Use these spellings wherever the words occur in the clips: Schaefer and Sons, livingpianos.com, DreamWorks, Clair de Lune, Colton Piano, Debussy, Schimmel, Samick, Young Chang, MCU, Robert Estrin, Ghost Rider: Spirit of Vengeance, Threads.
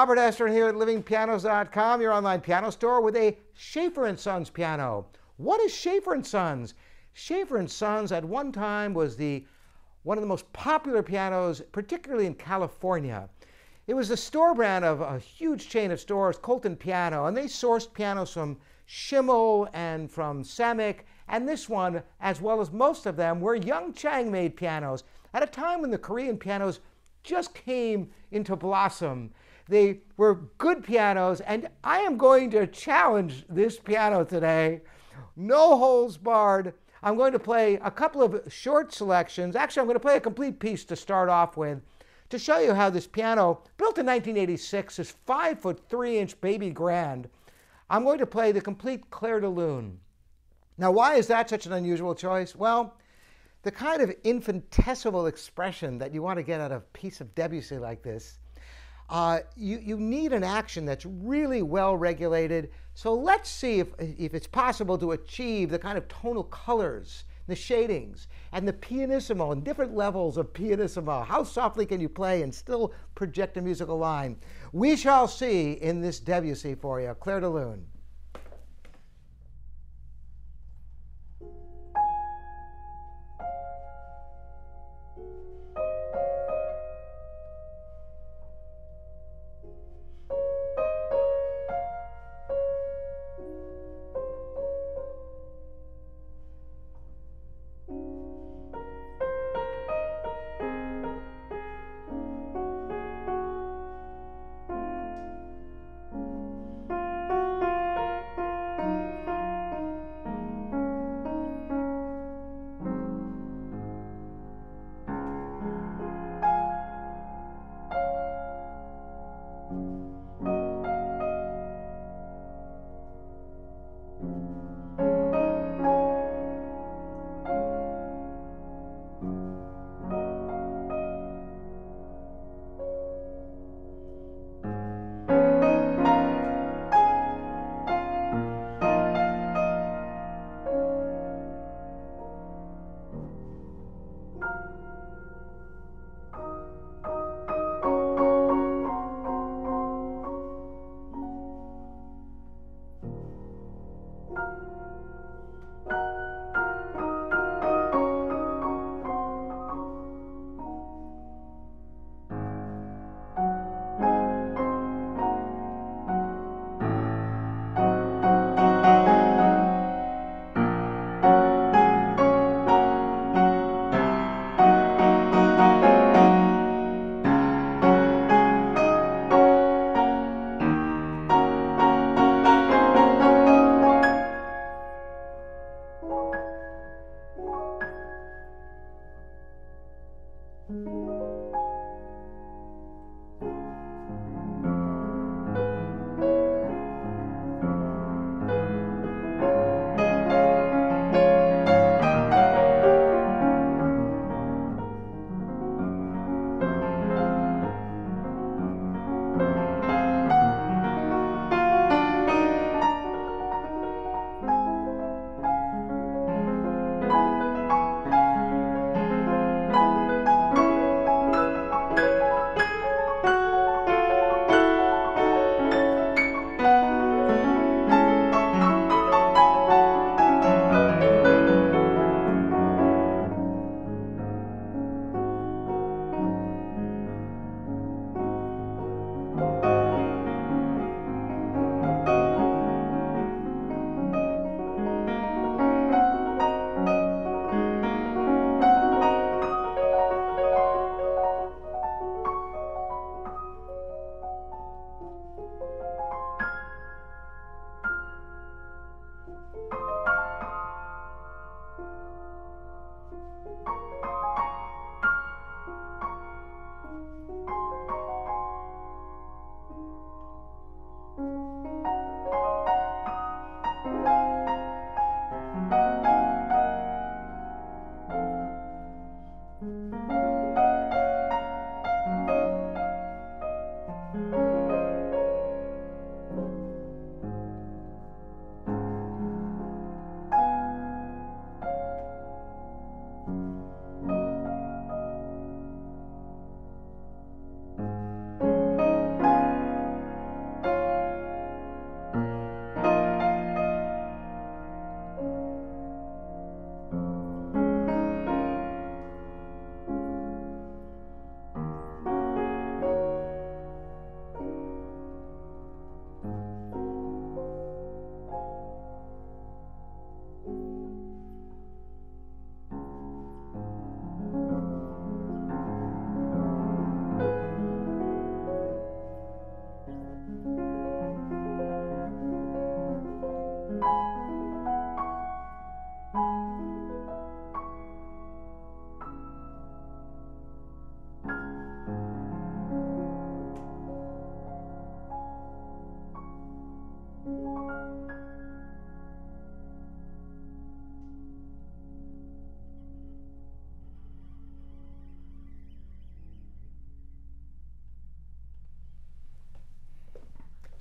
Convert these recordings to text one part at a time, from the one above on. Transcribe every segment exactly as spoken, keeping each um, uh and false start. Robert Estrin here at living pianos dot com, your online piano store, with a Schaefer and Sons piano. What is Schaefer and Sons? Schaefer and Sons at one time was the one of the most popular pianos, particularly in California. It was the store brand of a huge chain of stores, Colton Piano, and they sourced pianos from Schimmel and from Samick, and this one, as well as most of them, were Young Chang made pianos at a time when the Korean pianos just came into blossom. They were good pianos, and I am going to challenge this piano today. No holds barred. I'm going to play a couple of short selections. Actually, I'm going to play a complete piece to start off with to show you how this piano, built in nineteen eighty-six, this five foot three inch baby grand. I'm going to play the complete Clair de Lune. Now, why is that such an unusual choice? Well, the kind of infinitesimal expression that you want to get out of a piece of Debussy like this, uh, you, you need an action that's really well regulated. So let's see if, if it's possible to achieve the kind of tonal colors, the shadings, and the pianissimo, and different levels of pianissimo. How softly can you play and still project a musical line? We shall see in this Debussy for you, Clair de Lune.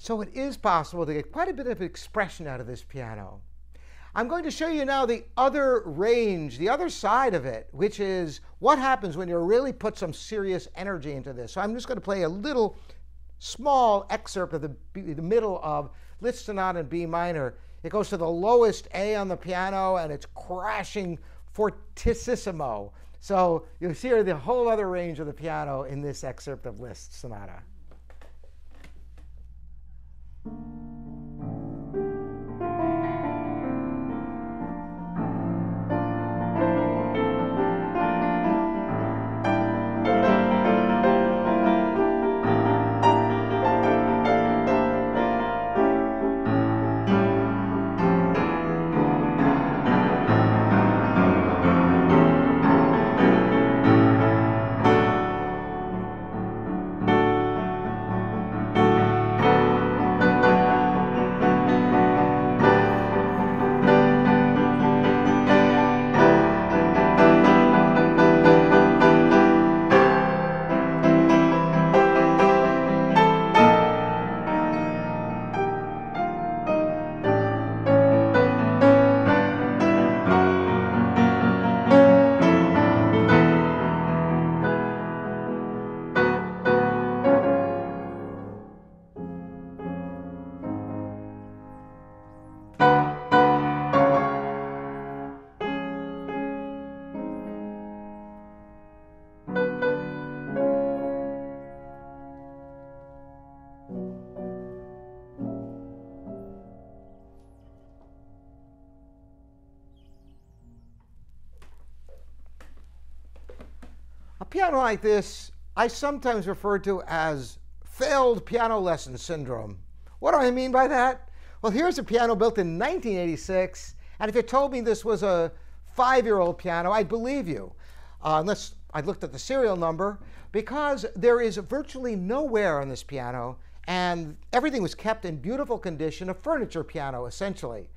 So it is possible to get quite a bit of expression out of this piano. I'm going to show you now the other range, the other side of it, which is what happens when you really put some serious energy into this. So I'm just going to play a little small excerpt of the, the middle of Liszt's Sonata in B minor. It goes to the lowest A on the piano, and it's crashing fortissimo. So you see here the whole other range of the piano in this excerpt of Liszt's Sonata. Piano like this, I sometimes refer to as failed piano lesson syndrome. What do I mean by that? Well, here's a piano built in nineteen eighty-six, and if you told me this was a five-year-old piano, I'd believe you, uh, unless I looked at the serial number, because there is virtually no wear on this piano, and everything was kept in beautiful condition, a furniture piano, essentially.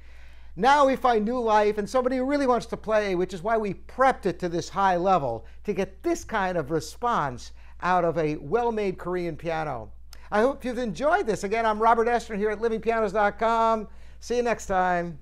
Now we find new life, and somebody who really wants to play, which is why we prepped it to this high level, to get this kind of response out of a well-made Korean piano. I hope you've enjoyed this. Again, I'm Robert Estrin here at living pianos dot com. See you next time.